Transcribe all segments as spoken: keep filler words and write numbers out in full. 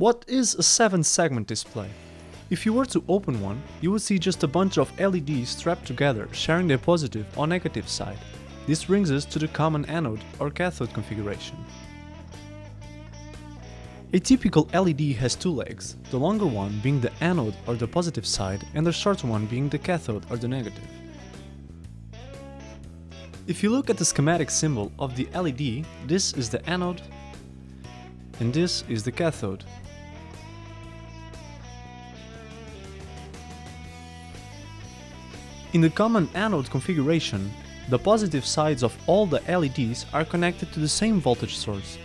What is a seven segment display? If you were to open one, you would see just a bunch of L E Ds strapped together, sharing their positive or negative side. This brings us to the common anode or cathode configuration. A typical L E D has two legs, the longer one being the anode or the positive side and the shorter one being the cathode or the negative. If you look at the schematic symbol of the L E D, this is the anode and this is the cathode. In the common anode configuration, the positive sides of all the L E Ds are connected to the same voltage source.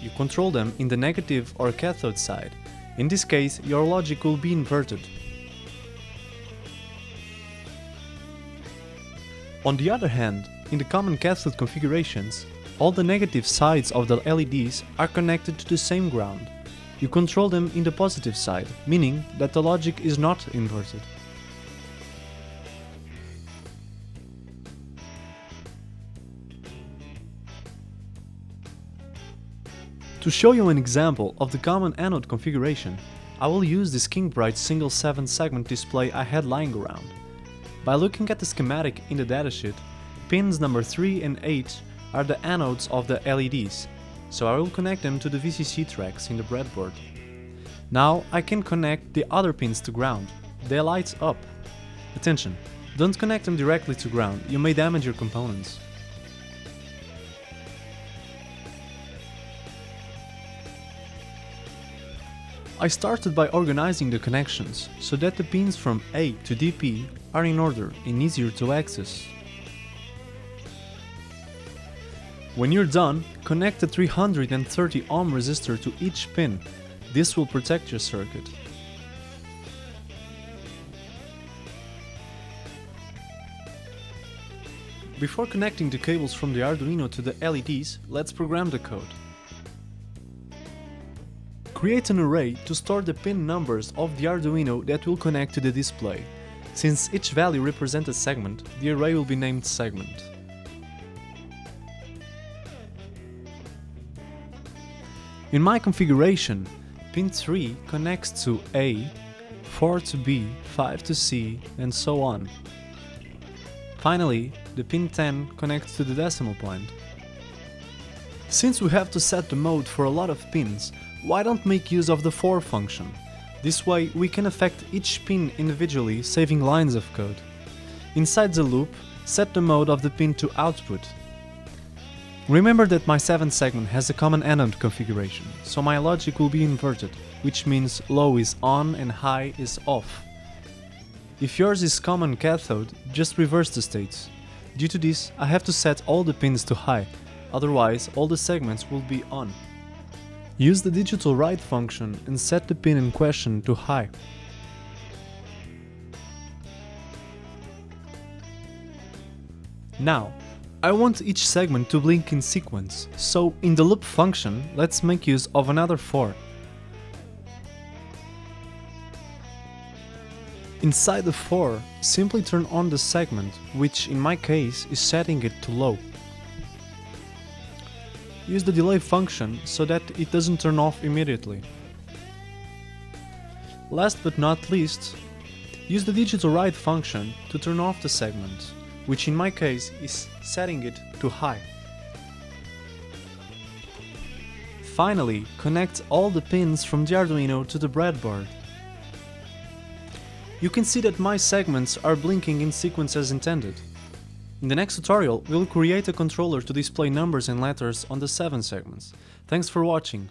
You control them in the negative or cathode side. In this case, your logic will be inverted. On the other hand, in the common cathode configurations, all the negative sides of the L E Ds are connected to the same ground. You control them in the positive side, meaning that the logic is not inverted. To show you an example of the common anode configuration, I will use this KingBright single seven segment display I had lying around. By looking at the schematic in the datasheet, pins number three and eight are the anodes of the L E Ds, so I will connect them to the V C C tracks in the breadboard. Now I can connect the other pins to ground. They light up. Attention, don't connect them directly to ground, you may damage your components. I started by organizing the connections, so that the pins from A to D P are in order and easier to access. When you're done, connect a three hundred thirty ohm resistor to each pin. This will protect your circuit. Before connecting the cables from the Arduino to the L E Ds, let's program the code. Create an array to store the pin numbers of the Arduino that will connect to the display. Since each value represents a segment, the array will be named segment. In my configuration, pin three connects to A, four to B, five to C, and so on. Finally, the pin ten connects to the decimal point. Since we have to set the mode for a lot of pins, why don't make use of the for function? This way we can affect each pin individually, saving lines of code. Inside the loop, set the mode of the pin to output. Remember that my seven segment has a common anode configuration, so my logic will be inverted, which means low is on and high is off. If yours is common cathode, just reverse the states. Due to this, I have to set all the pins to high, otherwise all the segments will be on. Use the digital write function and set the pin in question to high. Now, I want each segment to blink in sequence, so in the loop function, let's make use of another for. Inside the for, simply turn on the segment, which in my case is setting it to low. Use the delay function so that it doesn't turn off immediately. Last but not least, use the digital write function to turn off the segment, which in my case is setting it to high. Finally, connect all the pins from the Arduino to the breadboard. You can see that my segments are blinking in sequence as intended. In the next tutorial, we'll create a controller to display numbers and letters on the seven segments. Thanks for watching!